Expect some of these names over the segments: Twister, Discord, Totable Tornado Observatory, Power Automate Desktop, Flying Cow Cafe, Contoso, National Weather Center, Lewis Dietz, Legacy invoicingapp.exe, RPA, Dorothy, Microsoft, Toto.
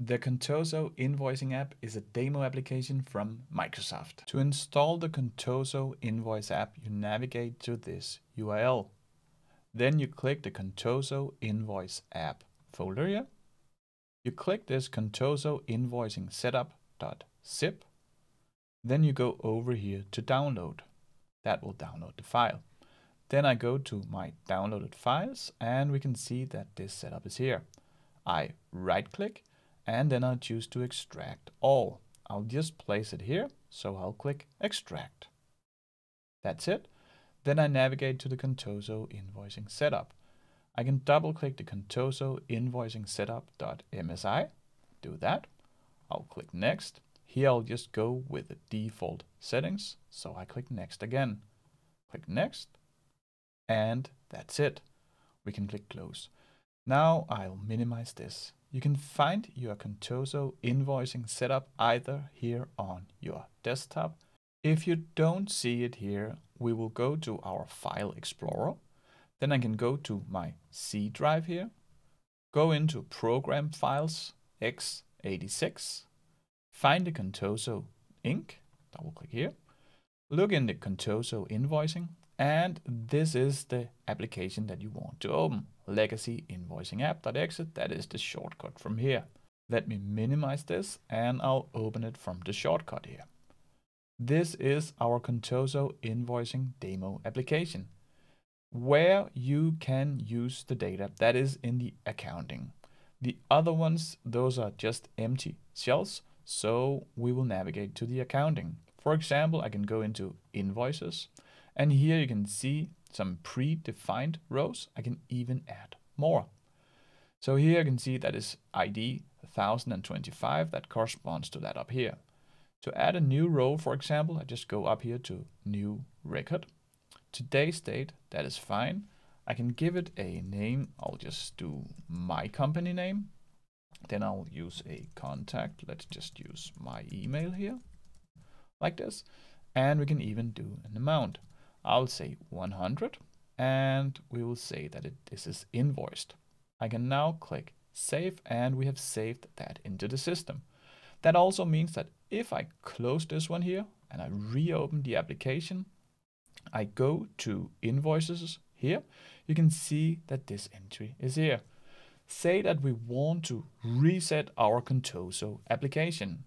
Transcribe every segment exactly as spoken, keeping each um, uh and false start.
The Contoso invoicing app is a demo application from Microsoft. To install the Contoso invoice app, you navigate to this U R L. Then you click the Contoso invoice app folder here. You click this Contoso invoicing setup.zip. Then you go over here to download. That will download the file. Then I go to my downloaded files and we can see that this setup is here. I right click. And then I'll choose to extract all. I'll just place it here, so I'll click extract. That's it. Then I navigate to the Contoso invoicing setup. I can double click the Contoso invoicing setup.msi. Do that. I'll click next. Here I'll just go with the default settings, so I click next again. Click next. And that's it. We can click close. Now I'll minimize this. You can find your Contoso invoicing setup either here on your desktop. If you don't see it here, we will go to our File Explorer. Then I can go to my C drive here, go into Program Files x eighty-six, find the Contoso Inc, double click here, look in the Contoso invoicing, and this is the application that you want to open. Legacy invoicing app dot E X E, that is the shortcut from here. Let me minimize this and I'll open it from the shortcut here. This is our Contoso invoicing demo application, where you can use the data that is in the accounting. The other ones, those are just empty shells, so we will navigate to the accounting. For example, I can go into invoices, and here you can see some predefined rows. I can even add more. So here you can see that is I D one thousand twenty-five, that corresponds to that up here. To add a new row, for example, I just go up here to new record. Today's date, that is fine. I can give it a name. I'll just do my company name. Then I'll use a contact. Let's just use my email here, like this. And we can even do an amount. I'll say one hundred, and we will say that it, this is invoiced. I can now click save, and we have saved that into the system. That also means that if I close this one here and I reopen the application, I go to invoices here, you can see that this entry is here. Say that we want to reset our Contoso application.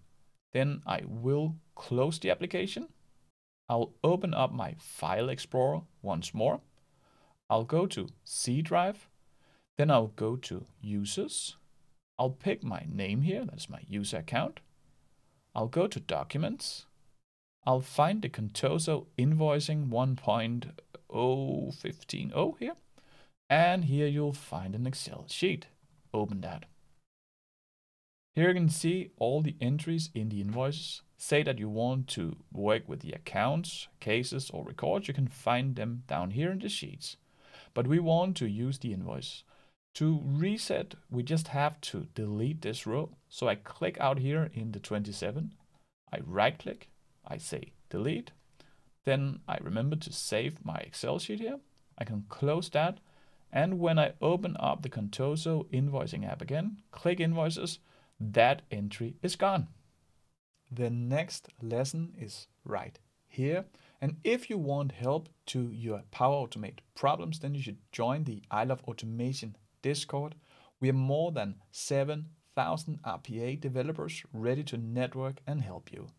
Then I will close the application. I'll open up my File Explorer once more. I'll go to C drive. Then I'll go to Users. I'll pick my name here. That's my user account. I'll go to Documents. I'll find the Contoso Invoicing one point oh one five oh here. And here you'll find an Excel sheet. Open that. Here you can see all the entries in the invoices. Say that you want to work with the accounts, cases or records, you can find them down here in the sheets. But we want to use the invoice. To reset, we just have to delete this row. So I click out here in the twenty-seven, I right click, I say delete. Then I remember to save my Excel sheet here. I can close that. And when I open up the Contoso invoicing app again, click invoices, that entry is gone. The next lesson is right here. And if you want help to your Power Automate problems, then you should join the I Love Automation Discord. We have more than seven thousand R P A developers ready to network and help you.